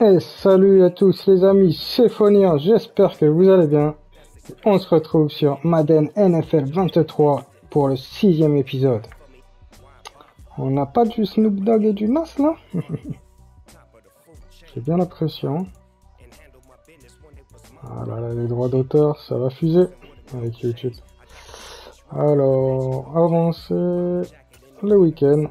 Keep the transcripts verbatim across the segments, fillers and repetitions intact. Et salut à tous les amis, c'est Fonia, j'espère que vous allez bien. On se retrouve sur Madden N F L vingt-trois pour le sixième épisode. On n'a pas du Snoop Dogg et du N A S là? J'ai bien la pression. Ah là là, les droits d'auteur, ça va fuser avec YouTube. Alors, avancer le week-end.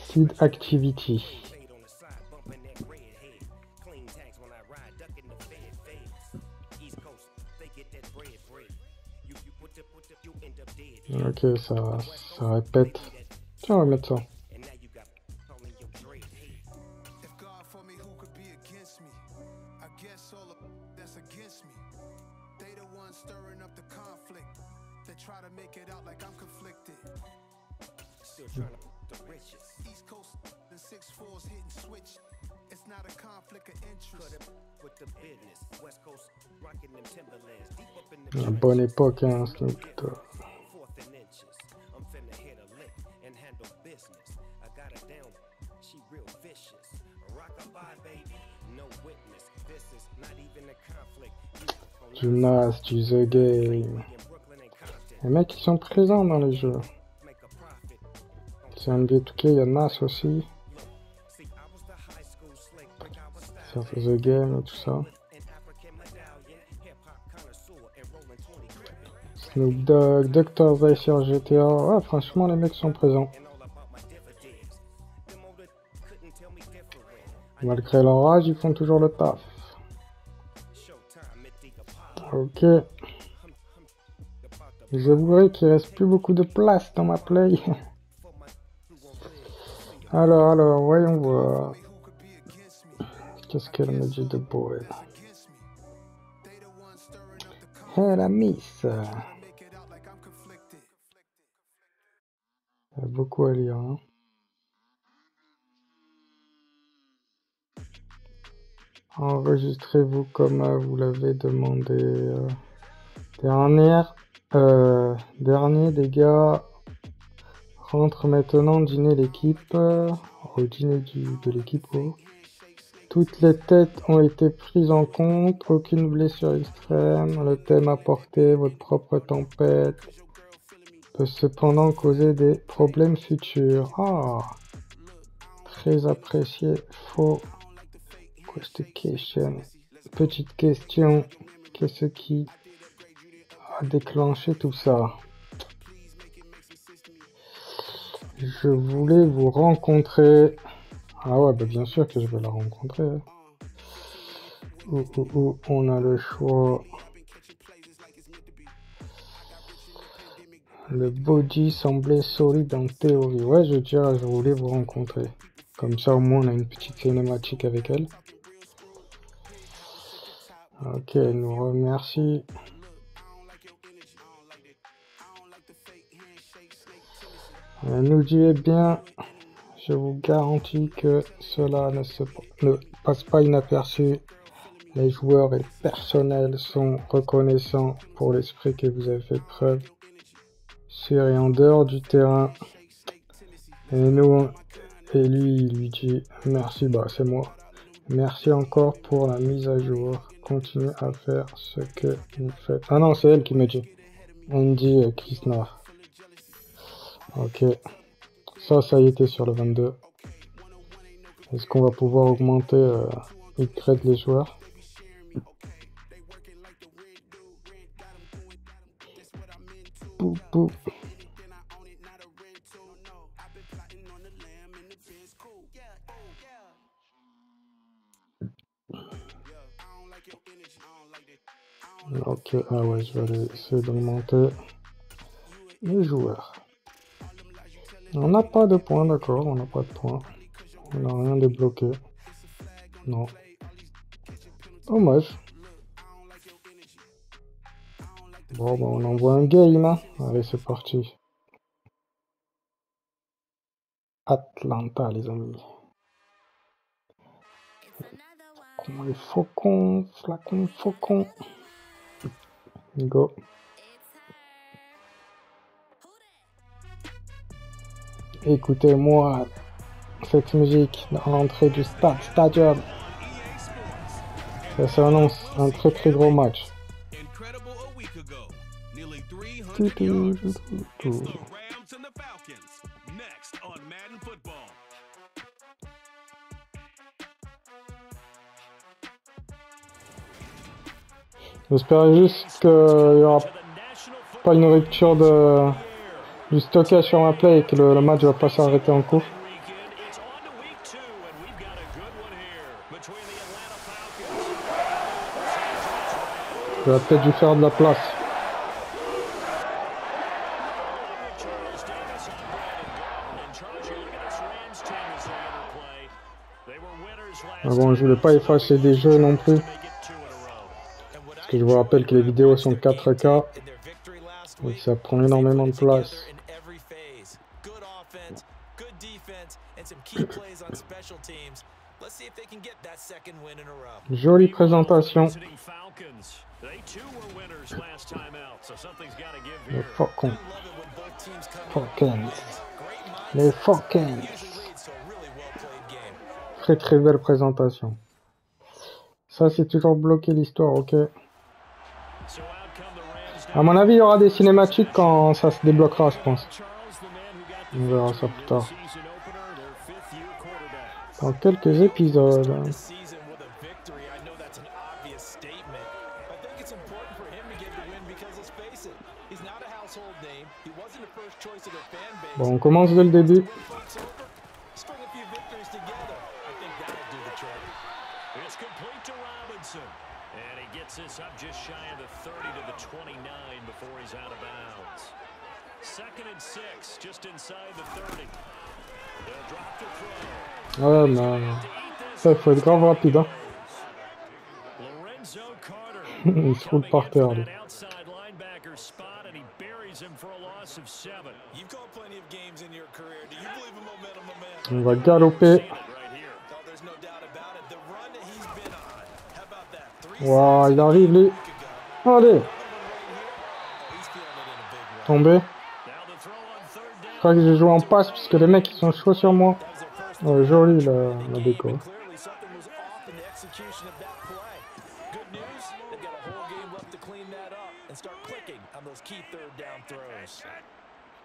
Seed Activity. Ok, ça, ça répète. Tiens, on va mettre ça. La bonne époque, hein, c'est plutôt... Du N A S, du The Game. Les mecs ils sont présents dans les jeux. C'est N B A deux K, il y a N A S aussi. Ça fait The Game et tout ça. Snoop Dogg, docteur va sur G T A. Ouais, franchement, les mecs sont présents. Malgré l'orage, ils font toujours le taf. Ok. J'avouerai qu'il reste plus beaucoup de place dans ma play. Alors, alors, voyons voir. Qu'est-ce qu'elle me dit de beau, elle? Elle a mis ça. Il y a beaucoup à lire, hein. Enregistrez-vous comme vous l'avez demandé. Euh, dernière, euh, dernier des gars. Rentre maintenant dîner l'équipe. Euh, au dîner du, de l'équipe. Oh. Toutes les têtes ont été prises en compte. Aucune blessure extrême. Le thème apporté, votre propre tempête, peut cependant causer des problèmes futurs. Ah, très apprécié. Faux. Petite question, qu'est-ce qui a déclenché tout ça? Je voulais vous rencontrer. Ah ouais, bah bien sûr que je vais la rencontrer. Oh, oh, oh, on a le choix. Le body semblait solide en théorie. Ouais, je dirais, je voulais vous rencontrer. Comme ça, au moins, on a une petite cinématique avec elle. Ok, elle nous remercie. Elle nous dit, eh bien, je vous garantis que cela ne, se, ne passe pas inaperçu. Les joueurs et le personnel sont reconnaissants pour l'esprit que vous avez fait preuve sur et en dehors du terrain. Et nous, et lui, il lui dit, merci, bah c'est moi. Merci encore pour la mise à jour. Continue à faire ce que vous faites. Ah non, c'est elle qui me dit. Andy et Krishna. Ok. Ça, ça y était sur le vingt-deux. Est-ce qu'on va pouvoir augmenter euh, le trade des joueurs? Pou, pou. Ok, ah ouais, je vais aller essayer d'augmenter les joueurs. On n'a pas de points, d'accord, on n'a pas de points. On n'a rien débloqué. Non. Dommage. Bon, bah on envoie un game, hein. Allez, c'est parti. Atlanta, les amis. Faucon, les faucons, flacons, faucons. Go. Écoutez-moi cette musique dans l'entrée du stade, stadium. Ça s'annonce un très très gros match. Tout, tout, tout, tout. J'espère juste qu'il n'y aura pas une rupture de, du stockage sur ma play et que le, le match ne va pas s'arrêter en cours. J'aurais peut-être dû faire de la place. Mais bon, je voulais pas effacer des jeux non plus. Que je vous rappelle que les vidéos sont quatre K et ça prend énormément de place. Jolie présentation. Les Falcons. Falcons. Les Falcons. Très très belle présentation. Ça c'est toujours bloqué l'histoire, ok. A mon avis, il y aura des cinématiques quand ça se débloquera, je pense. On verra ça plus tard. Dans quelques épisodes. Bon, on commence dès le début. Ouais, mais ça, il faut être grave rapide, hein. Il se roule par terre, lui. On va galoper. Waouh, il arrive, lui. Allez. Tombé. Je crois que j'ai joué en passe, puisque les mecs, ils sont chauds sur moi. Oh, joli la, la déco.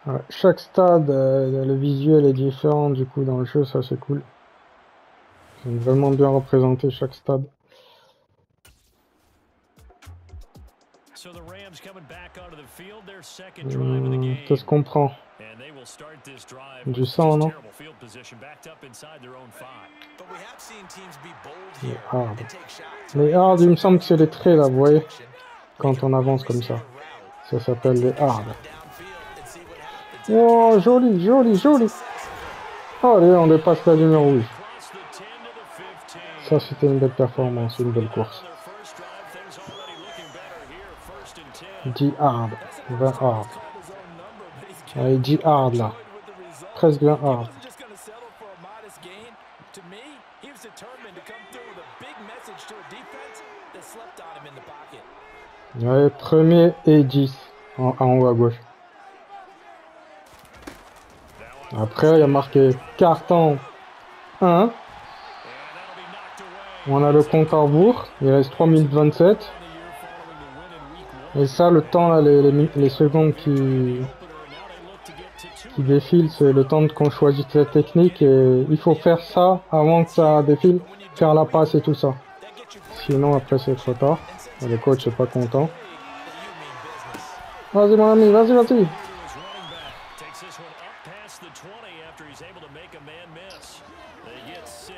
Ouais, chaque stade, euh, le visuel est différent du coup dans le jeu, ça c'est cool. Ils ont vraiment bien représenté chaque stade. Hum, qu'est-ce qu'on prend? Du sang, non? Les hard. Les hard, il me semble que c'est les traits là, vous voyez? Quand on avance comme ça. Ça s'appelle les hard. Oh, joli, joli, joli! Allez, on dépasse la lumière rouge. Ça, c'était une belle performance, une belle course. dix hard, vingt hard. Allez, dix hard là. Presque vingt hard. Allez, premier et dix en, en haut à gauche. Après, il y a marqué carton un. On a le compte à rebours. Il reste trois minutes vingt-sept. Et ça, le temps, là, les, les, les secondes qui, qui défilent, c'est le temps qu'on choisisse la technique et il faut faire ça avant que ça défile, faire la passe et tout ça. Sinon, après, c'est trop tard. Et le coach n'est pas content. Vas-y, mon ami, vas-y, vas-y.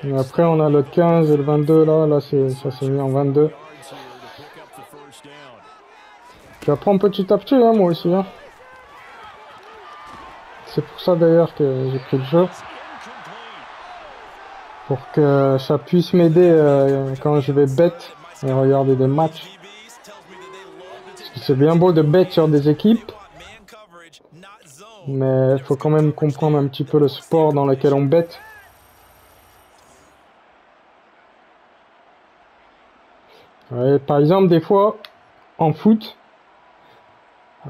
Et après, on a le quinze et le vingt-deux, là, là, ça s'est mis en vingt-deux. J'apprends petit à petit, hein, moi aussi. Hein. C'est pour ça d'ailleurs que j'ai pris le jeu. Pour que ça puisse m'aider euh, quand je vais bête et regarder des matchs. Parce que c'est bien beau de bête sur des équipes. Mais il faut quand même comprendre un petit peu le sport dans lequel on bête. Ouais, par exemple, des fois, en foot...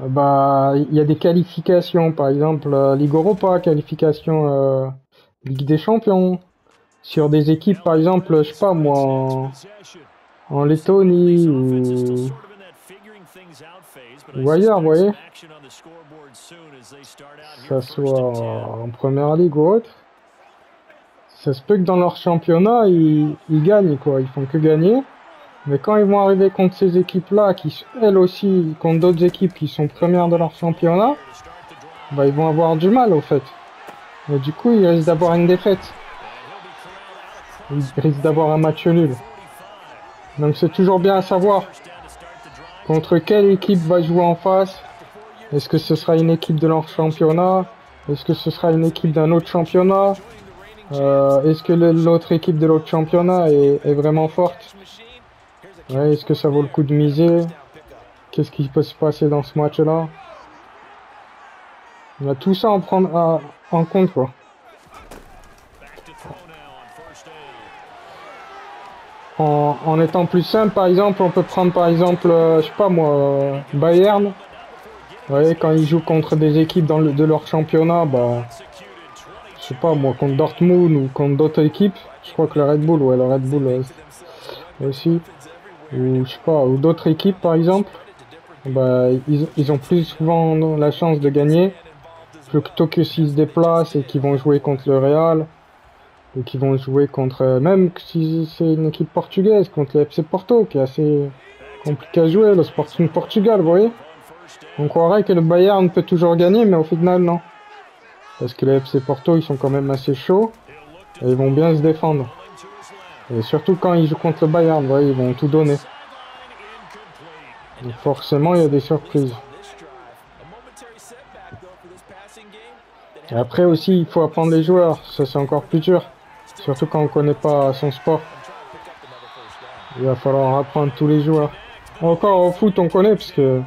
Euh, bah, il y a des qualifications, par exemple euh, Ligue Europa, qualification euh, Ligue des Champions. Sur des équipes, par exemple, je sais pas moi, en, en Lettonie ou, ou ailleurs, vous voyez. Que ça soit en première ligue ou autre. Ça se peut que dans leur championnat, ils, ils gagnent, quoi. Ils font que gagner. Mais quand ils vont arriver contre ces équipes-là, qui elles aussi, contre d'autres équipes qui sont premières de leur championnat, bah, ils vont avoir du mal, au fait. Et du coup, ils risquent d'avoir une défaite. Ils risquent d'avoir un match nul. Donc c'est toujours bien à savoir contre quelle équipe va jouer en face. Est-ce que ce sera une équipe de leur championnat? Est-ce que ce sera une équipe d'un autre championnat? Euh, Est-ce que l'autre équipe de l'autre championnat est, est vraiment forte? Ouais, est-ce que ça vaut le coup de miser? Qu'est-ce qui peut se passer dans ce match-là? On a tout ça à prendre à, en compte, quoi. En, en étant plus simple, par exemple, on peut prendre, par exemple, euh, je sais pas moi, euh, Bayern. Vous voyez, quand ils jouent contre des équipes dans le, de leur championnat, bah... je sais pas moi, contre Dortmund ou contre d'autres équipes, je crois que le Red Bull, ouais, le Red Bull euh, aussi, ou je sais pas, ou d'autres équipes par exemple, bah, ils, ils ont plus souvent la chance de gagner, plutôt que s'ils se déplacent et qu'ils vont jouer contre le Real, ou qu'ils vont jouer contre, euh, même si c'est une équipe portugaise, contre le F C Porto, qui est assez compliqué à jouer, le Sporting Portugal, vous voyez. On croirait que le Bayern peut toujours gagner, mais au final non. Parce que les F C Porto, ils sont quand même assez chauds. Et ils vont bien se défendre. Et surtout quand ils jouent contre le Bayern, ouais, ils vont tout donner. Donc forcément, il y a des surprises. Et après aussi, il faut apprendre les joueurs. Ça, c'est encore plus dur. Surtout quand on ne connaît pas son sport. Il va falloir apprendre tous les joueurs. Encore au foot, on connaît, parce que...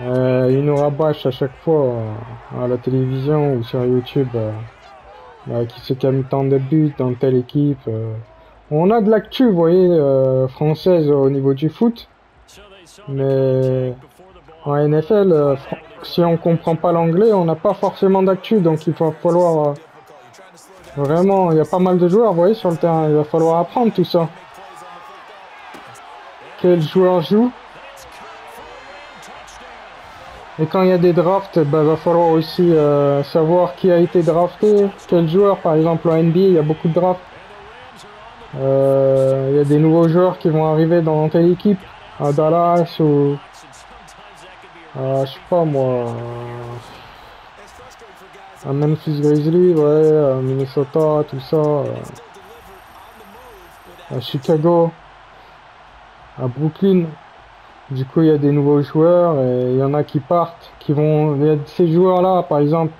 Euh, ils nous rabâchent à chaque fois euh, à la télévision ou sur YouTube euh, euh, qui c'est qui a mis tant de buts dans telle équipe. Euh. On a de l'actu, vous voyez, euh, française euh, au niveau du foot, mais en N F L, euh, si on comprend pas l'anglais, on n'a pas forcément d'actu, donc il va falloir euh, vraiment, il y a pas mal de joueurs, vous voyez, sur le terrain, il va falloir apprendre tout ça. Quel joueur joue? Et quand il y a des drafts, il bah, va falloir aussi euh, savoir qui a été drafté, quel joueur. Par exemple, en N B A, il y a beaucoup de drafts. Euh, il y a des nouveaux joueurs qui vont arriver dans telle équipe, à Dallas ou... Euh, je sais pas moi... À Memphis Grizzlies, ouais, à Minnesota, tout ça. Euh, à Chicago, à Brooklyn. Du coup, il y a des nouveaux joueurs et il y en a qui partent, qui vont... Il y a ces joueurs-là, par exemple,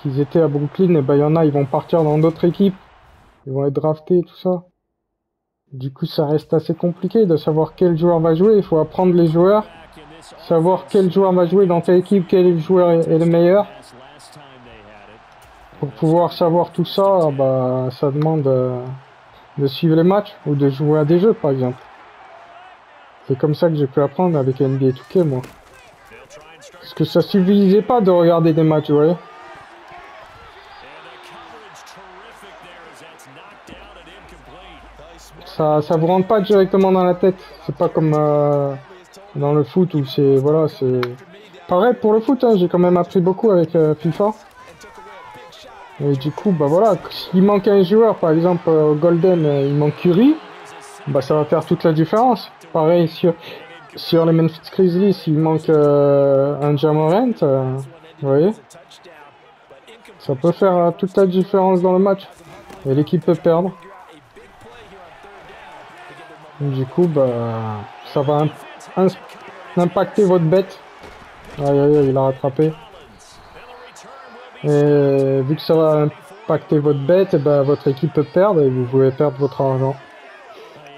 qu'ils étaient à Brooklyn, et ben il y en a, ils vont partir dans d'autres équipes. Ils vont être draftés, tout ça. Du coup, ça reste assez compliqué de savoir quel joueur va jouer. Il faut apprendre les joueurs, savoir quel joueur va jouer dans telle équipe, quel joueur est le meilleur. Pour pouvoir savoir tout ça, bah, ça demande euh, de suivre les matchs ou de jouer à des jeux, par exemple. C'est comme ça que j'ai pu apprendre avec N B A deux K, moi. Parce que ça suffisait pas de regarder des matchs, vous voyez. Ça, ça vous rentre pas directement dans la tête. C'est pas comme euh, dans le foot où c'est... Voilà, c'est... Pareil pour le foot, hein, j'ai quand même appris beaucoup avec euh, FIFA. Et du coup, bah voilà, s'il manque un joueur, par exemple, au Golden, il manque Curry, bah ça va faire toute la différence. Pareil sur, sur les Memphis Grizzlies, s'il manque euh, un Jamorant, euh, vous voyez, ça peut faire euh, toute la différence dans le match. Et l'équipe peut perdre. Du coup, bah, ça va imp impacter votre bête. Aïe, aïe, aïe, il a rattrapé. Et vu que ça va impacter votre bête, et bah, votre équipe peut perdre et vous pouvez perdre votre argent.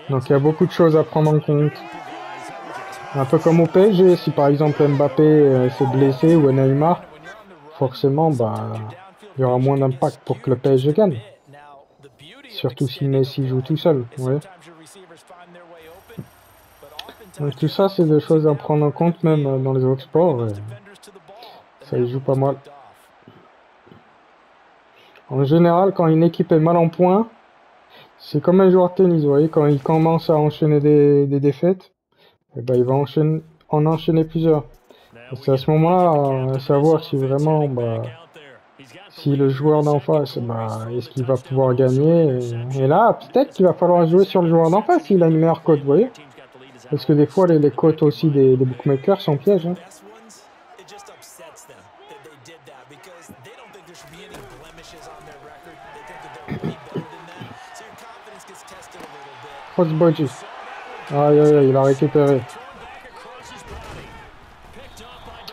Donc il y a beaucoup de choses à prendre en compte. Un peu comme au P S G, si par exemple Mbappé euh, s'est blessé ou Neymar, forcément bah, il y aura moins d'impact pour que le P S G gagne. Surtout si Messi joue tout seul. Ouais. Donc, tout ça, c'est des choses à prendre en compte, même dans les autres sports. Ça y joue pas mal. En général, quand une équipe est mal en points, c'est comme un joueur de tennis, vous voyez, quand il commence à enchaîner des, des défaites, eh ben, il va enchaîner, en enchaîner plusieurs. C'est à ce moment-là à savoir si vraiment, bah, si le joueur d'en face, bah, est-ce qu'il va pouvoir gagner. Et, et là, peut-être qu'il va falloir jouer sur le joueur d'en face s'il a une meilleure cote, vous voyez. Parce que des fois, les, les cotes aussi des, des bookmakers sont pièges. Hein. Body. Aïe aïe aïe, il a récupéré.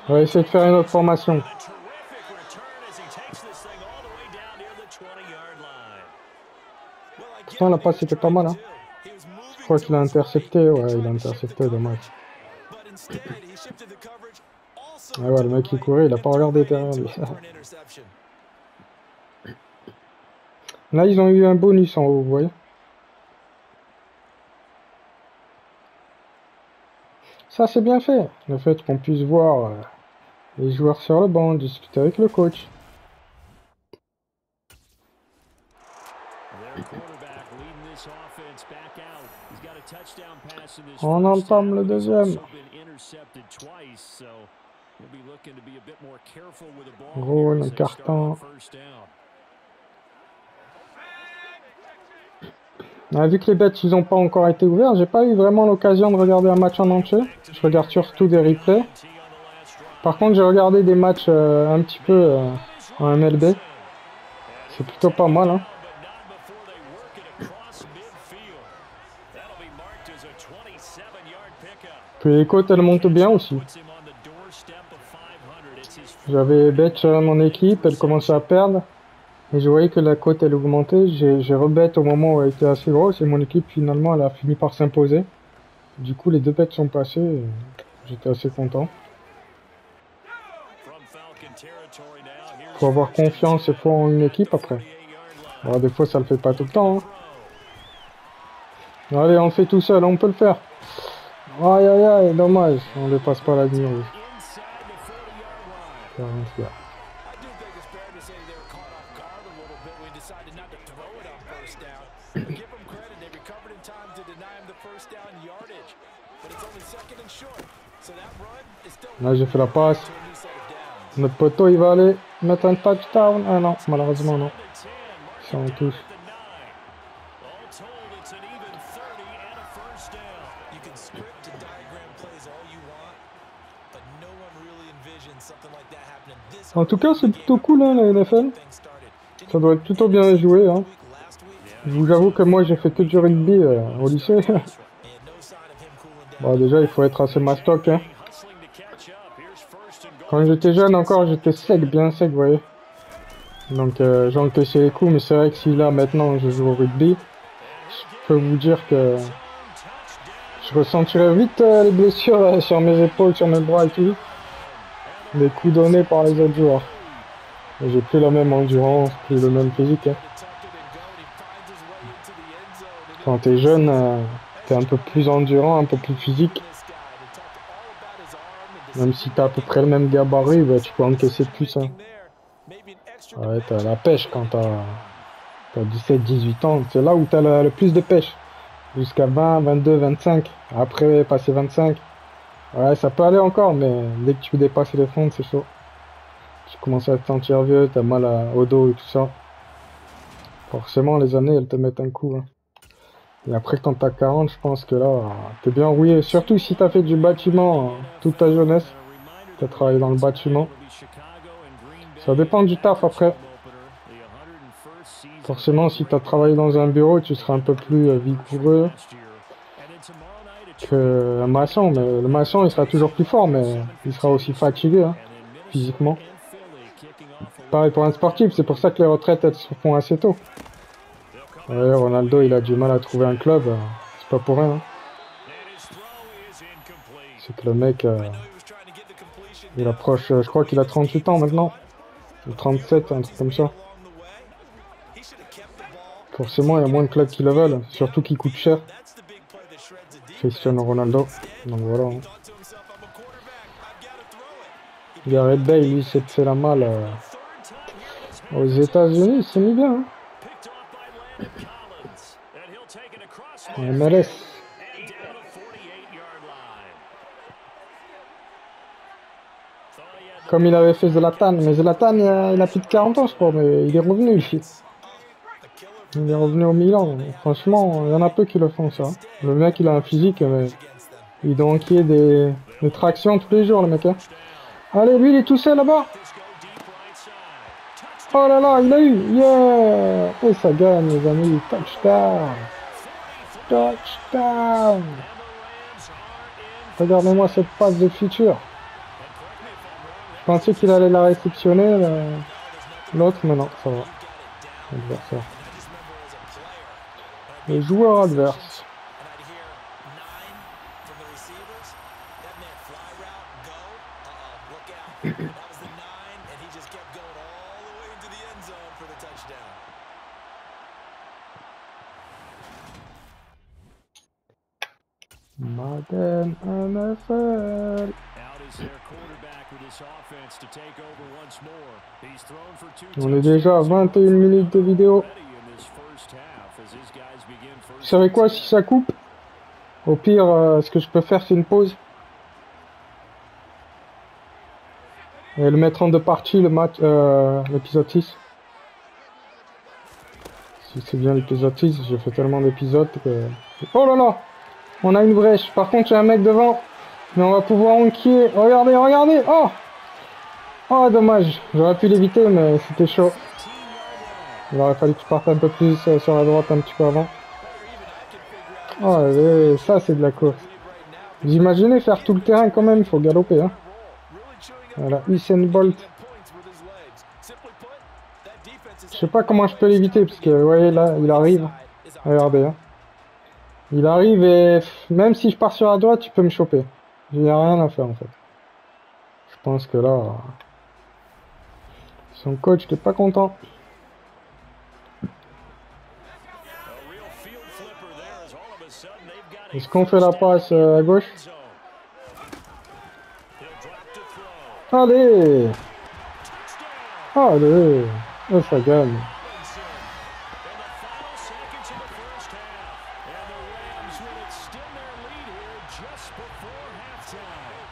On va essayer de faire une autre formation. Pourtant la passe était pas mal, hein. Je crois qu'il a intercepté, ouais il a intercepté, dommage. Ah ouais, le mec qui courait, il a pas regardé derrière lui. Là ils ont eu un bonus en haut, vous voyez. Ça c'est bien fait, le fait qu'on puisse voir euh, les joueurs sur le banc, discuter avec le coach. On entame le deuxième. Roule, un carton. Ah, vu que les bêtes ils n'ont pas encore été ouverts, j'ai pas eu vraiment l'occasion de regarder un match en entier. Je regarde surtout des replays. Par contre j'ai regardé des matchs euh, un petit peu euh, en M L B. C'est plutôt pas mal, hein. Puis les côtes elles montent bien aussi. J'avais bête euh, mon équipe, elle commençait à perdre. Et je voyais que la cote elle augmentait, j'ai rebête au moment où elle était assez grosse et mon équipe finalement elle a fini par s'imposer. Du coup les deux bêtes sont passées, j'étais assez content. Faut avoir confiance et foi en une équipe après. Alors, des fois ça le fait pas tout le temps. Hein. Allez on le fait tout seul, on peut le faire. Aïe aïe aïe, dommage, on ne passe pas la ligne rouge. Là j'ai fait la passe. Notre poteau il va aller mettre un touchdown. Ah non, malheureusement non. Ça on touche. En tout cas c'est plutôt cool hein, la N F L. Ça doit être plutôt bien joué. Hein. Je vous avoue que moi j'ai fait que du rugby euh, au lycée. Bon déjà il faut être assez mastoc hein. Quand j'étais jeune encore, j'étais sec, bien sec, vous voyez. Donc euh, j'encaissais les coups, mais c'est vrai que si là maintenant je joue au rugby, je peux vous dire que je ressentirais vite euh, les blessures euh, sur mes épaules, sur mes bras et tout. Les coups donnés par les autres joueurs. J'ai plus la même endurance, plus le même physique. Hein. Quand t'es jeune, euh, t'es un peu plus endurant, un peu plus physique. Même si t'as à peu près le même gabarit, bah, tu peux encaisser plus. Hein. Ouais, t'as la pêche quand t'as dix-sept dix-huit ans. C'est là où t'as le, le plus de pêche. Jusqu'à vingt, vingt-deux, vingt-cinq. Après, passer vingt-cinq. Ouais, ça peut aller encore, mais dès que tu dépasses les fonds, c'est chaud. Tu commences à te sentir vieux, t'as mal à, au dos et tout ça. Forcément, les années, elles te mettent un coup. Hein. Et après, quand t'as quarante, je pense que là, t'es bien rouillé. Surtout si t'as fait du bâtiment toute ta jeunesse. T'as travaillé dans le bâtiment. Ça dépend du taf après. Forcément, si t'as travaillé dans un bureau, tu seras un peu plus vigoureux qu'un maçon. Mais le maçon, il sera toujours plus fort, mais il sera aussi fatigué, hein, physiquement. Pareil pour un sportif, c'est pour ça que les retraites, elles se font assez tôt. Ouais, Ronaldo il a du mal à trouver un club, c'est pas pour rien. Hein. C'est que le mec, euh, il approche, je crois qu'il a trente-huit ans maintenant, ou trente-sept, un truc comme ça. Forcément il y a moins de clubs qui le veulent, surtout qui coûte cher. Cristiano Ronaldo. Donc voilà. Hein. Gareth Bale, lui, s'est fait la malle euh, aux États-Unis, c'est mis bien. Hein. M L S. Comme il avait fait Zlatan, mais Zlatan euh, il a plus de quarante ans je crois, mais il est revenu ici. Il est revenu au Milan. Franchement, il y en a peu qui le font ça. Le mec il a un physique, mais il doit enquiller des, des tractions tous les jours le mec. Hein. Allez, lui il est tout seul là-bas. Oh là là, il l'a eu. Yeah. Et ça gagne les amis, touchdown. Touchdown. Regardez-moi cette passe de futur. Je pensais qu'il allait la réceptionner, l'autre, mais non, ça va. Adversaire. Le joueur adverse. Madden N F L. On est déjà à vingt et une minutes de vidéo. Vous savez quoi, si ça coupe, au pire, euh, ce que je peux faire, c'est une pause. Et le mettre en deux parties, le match, euh, l'épisode six. Si c'est bien l'épisode six, j'ai fait tellement d'épisodes que... Oh là là, on a une brèche. Par contre, j'ai un mec devant. Mais on va pouvoir enquiller. Regardez, regardez. Oh, oh, dommage. J'aurais pu l'éviter, mais c'était chaud. Il aurait fallu que tu partes un peu plus sur la droite, un petit peu avant. Oh, et ça, c'est de la course. Vous imaginez faire tout le terrain quand même. Il faut galoper. Hein. Voilà, Usain Bolt. Je sais pas comment je peux l'éviter, parce que, vous voyez, là, il arrive. Regardez. Hein. Il arrive et même si je pars sur la droite, tu peux me choper. Il n'y a rien à faire en fait. Je pense que là, son coach n'est pas content. Est-ce qu'on fait la passe à gauche? Allez! Allez! Oh, ça gagne.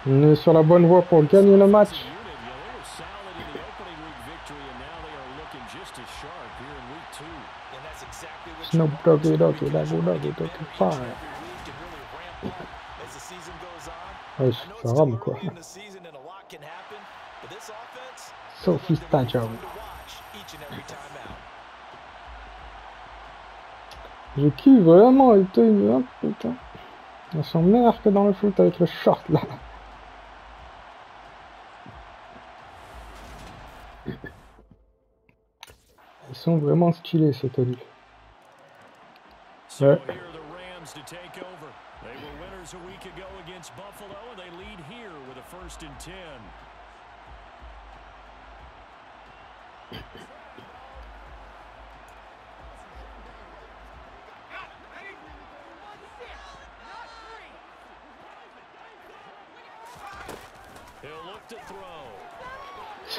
On est sur la bonne voie pour gagner le match. Snoop Dogg, Dogg, Dogg, Dogg, ouais, ça rame quoi. Sophie Stadium. Je kiffe vraiment les tenues, hein, putain. Elles sont meilleures que dans le foot avec le short là. Ils sont vraiment stylés ces tenues. Ouais. C'est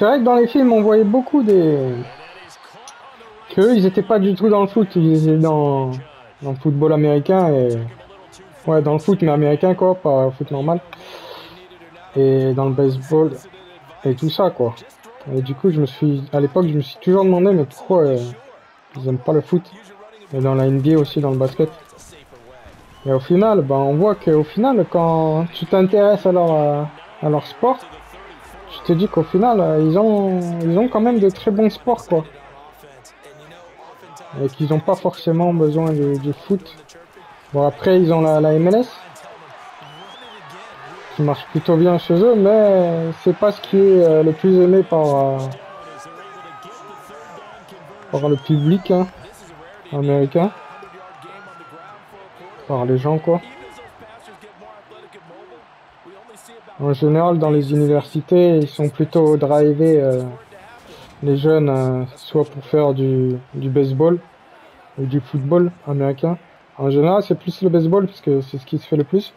vrai que dans les films on voyait beaucoup des... Qu'eux ils étaient pas du tout dans le foot, ils étaient dans, dans le football américain et... Ouais, dans le foot mais américain quoi, pas le foot normal. Et dans le baseball et tout ça quoi. Et du coup je me suis... À l'époque je me suis toujours demandé mais pourquoi euh, ils aiment pas le foot. Et dans la N B A aussi, dans le basket. Et au final, bah, on voit qu'au final quand tu t'intéresses à leur, euh, à leur sport, je te dis qu'au final euh, ils ont ils ont quand même de très bons sports quoi. Et qu'ils n'ont pas forcément besoin du, du foot. Bon après ils ont la, la M L S qui marche plutôt bien chez eux, mais c'est pas ce qui est euh, le plus aimé par euh, par le public hein, américain, par les gens quoi. En général dans les universités ils sont plutôt drivés euh, les jeunes euh, soit pour faire du, du baseball ou du football américain. En général, c'est plus le baseball, parce que c'est ce qui se fait le plus.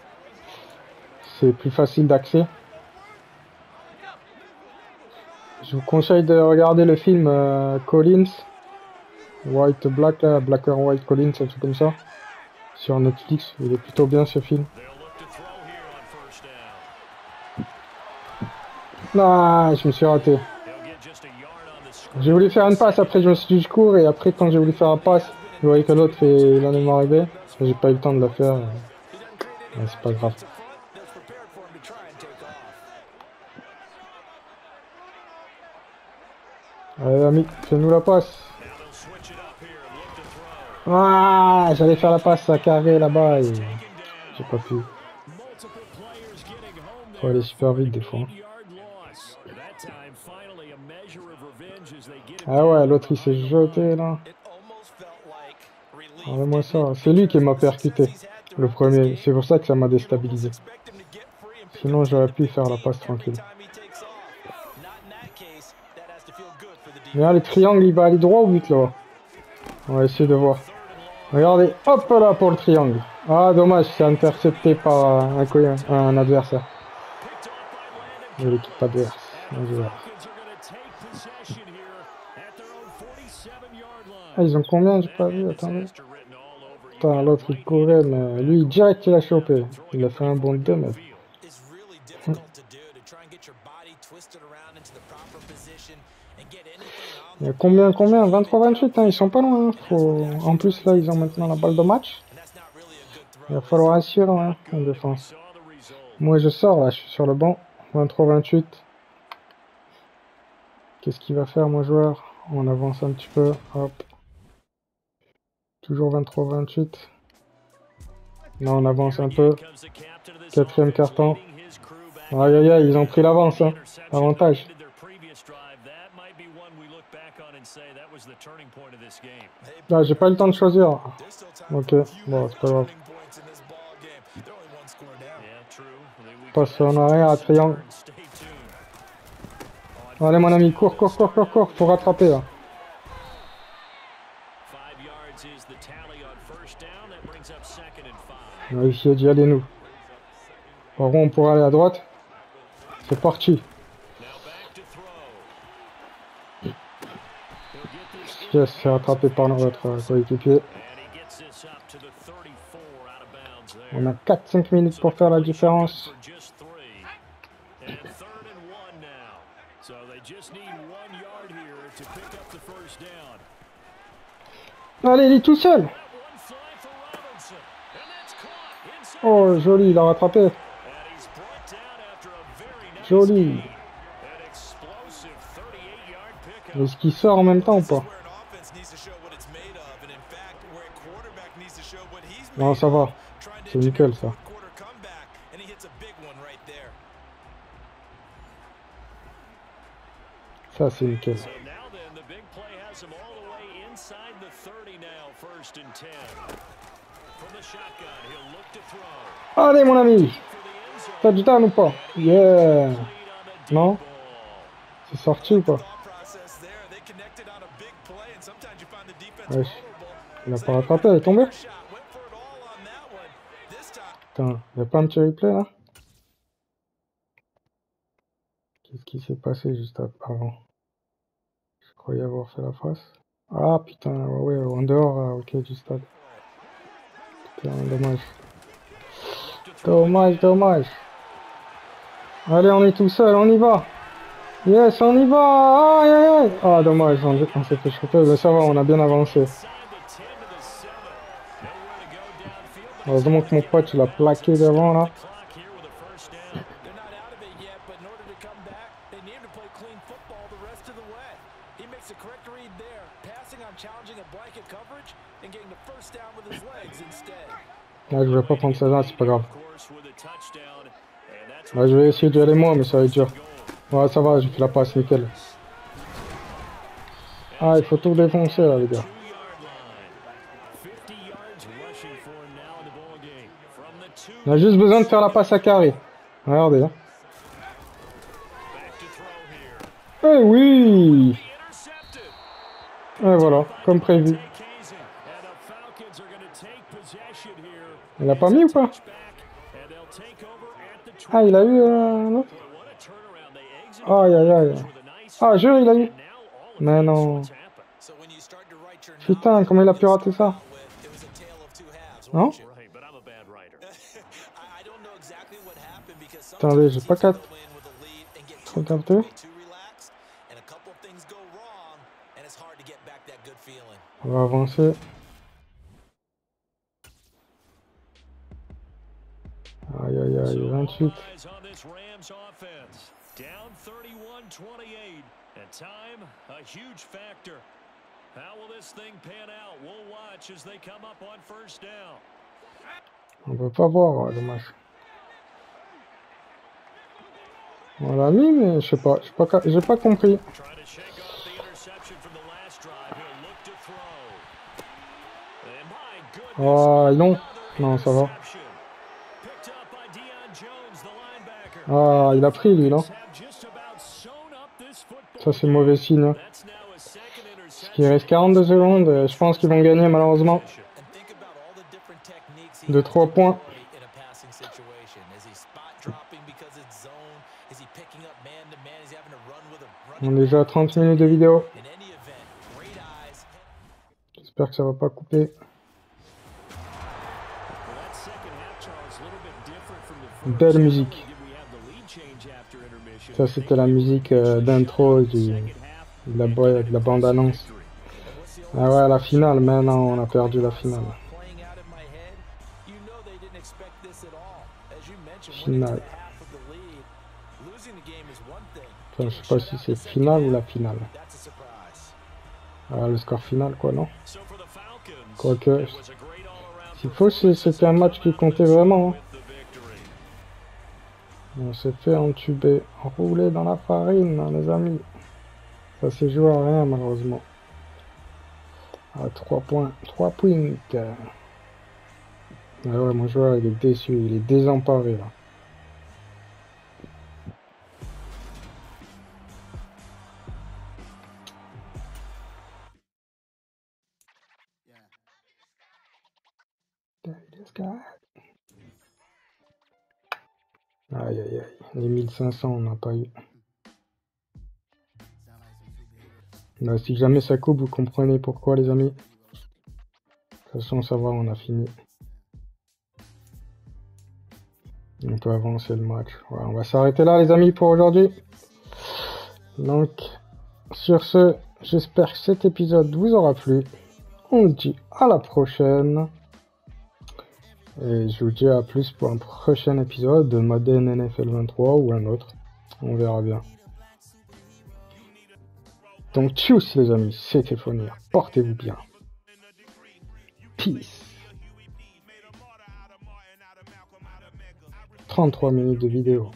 c'est plus facile d'accès. Je vous conseille de regarder le film euh, Collins, White Black, là, Black and White Collins, un truc comme ça, sur Netflix. Il est plutôt bien ce film. Ah, je me suis raté. J'ai voulu faire une passe, après je me suis dit je cours, et après quand j'ai voulu faire la passe, je voyais que l'autre il en est arrivé. J'ai pas eu le temps de la faire. Mais... c'est pas grave. Allez ami, fais-nous la passe. Ah, j'allais faire la passe à carré là-bas et j'ai pas pu. Faut aller super vite des fois. Ah ouais, l'autre il s'est jeté là. Enlève-moi ça. C'est lui qui m'a percuté, le premier. C'est pour ça que ça m'a déstabilisé. Sinon j'aurais pu faire la passe tranquille. Regarde le triangle, il va aller droit ou but là-bas. On va essayer de voir. Regardez, hop là pour le triangle. Ah dommage, c'est intercepté par un, un adversaire. Je l'équipe adverse. Ah, ils ont combien? J'ai pas vu, attendez. Putain, l'autre il courait, mais lui direct il a chopé. Il a fait un bon deux mètres. Hum. Il y a combien, combien? vingt-trois vingt-huit, hein, ils sont pas loin. Hein. Faut... En plus, là, ils ont maintenant la balle de match. Il va falloir assurer hein, en défense. Moi, je sors, là, je suis sur le banc. vingt-trois vingt-huit. Qu'est-ce qu'il va faire, mon joueur? On avance un petit peu. Hop. Toujours vingt-trois vingt-huit. Là, on avance un peu. Quatrième carton. Aïe, aïe, aïe, ils ont pris l'avance. Hein. Avantage. Ah, j'ai pas eu le temps de choisir. Ok, bon, c'est pas grave. Passe en arrière à triangle. Allez, mon ami, cours, cours, cours, cours, cours, faut rattraper là. On va essayer d'y aller, nous. Par contre, on pourra aller à droite. C'est parti. Yes, c'est rattrapé par notre coéquipier. On a quatre cinq minutes pour faire la différence. Allez, il est tout seul. Oh, joli, il a rattrapé. Joli. Est-ce qu'il sort en même temps ou pas? Non, ça va. C'est nickel, ça. Ça, c'est nickel. Allez, mon ami! T'as du temps ou pas? Yeah! Non? C'est sorti ou pas? Wesh. Il a pas rattrapé, il est tombé? Putain, il n'y a pas un petit replay là? Qu'est-ce qui s'est passé juste avant? Je croyais avoir fait la face. Ah putain, ouais, ouais, en dehors, ok, du stade. Putain, dommage. Dommage, dommage. Allez, on est tout seul, on y va. Yes, on y va. Aïe, aïe, aïe. Ah, dommage, on s'est fait choper, mais ça va, on a bien avancé. Heureusement que mon pote il a plaqué devant là. Là je vais pas prendre ça là, c'est pas grave. Là je vais essayer d'y aller moi mais ça va être dur. Ouais ça va, j'ai fait la passe, nickel. Ah il faut tout défoncer là les gars. On a juste besoin de faire la passe à carré. Regardez. Hein. Eh oui! Et voilà, comme prévu. Il l'a pas mis ou pas? Ah, il a eu... Euh... Aïe, aïe, aïe. Ah, jure, il a eu. Mais non. Putain, comment il a pu rater ça? Non? Attendez, j'ai pas capté. J'ai pas capté. On va avancer. Aïe, aïe, aïe, vingt-huit. On peut pas voir, dommage. On l'a mis, mais je sais pas, j'ai pas, j'ai pas compris. Oh, non, non, ça va. Ah, il a pris, lui, là. Ça, c'est mauvais signe. Parce qu'il reste quarante-deux secondes. Et je pense qu'ils vont gagner, malheureusement. De trois points. On est déjà à trente minutes de vidéo. J'espère que ça va pas couper. Belle musique. Ça, c'était la musique euh, d'intro de la, la bande-annonce. Ah ouais, la finale, maintenant on a perdu la finale. Finale. Enfin, je sais pas si c'est finale ou la finale. Ah, le score final, quoi, non? Quoique, s'il faut, c'était un match qui comptait vraiment. Hein. On s'est fait entuber, enrouler dans la farine, hein, les amis. Ça s'est joué à rien, malheureusement. À trois points, trois points. Euh... Ah ouais, mon joueur, il est déçu, il est désemparé, là. Aïe aïe aïe, les mille cinq cents on n'a pas eu. Là, si jamais ça coupe, vous comprenez pourquoi, les amis. De toute façon, ça va, on a fini. On peut avancer le match. Voilà, on va s'arrêter là, les amis, pour aujourd'hui. Donc, sur ce, j'espère que cet épisode vous aura plu. On se dit à la prochaine. Et je vous dis à plus pour un prochain épisode de Madden N F L vingt-trois ou un autre. On verra bien. Donc, tchuss les amis, c'était Fonia. Portez-vous bien. Peace. trente-trois minutes de vidéo.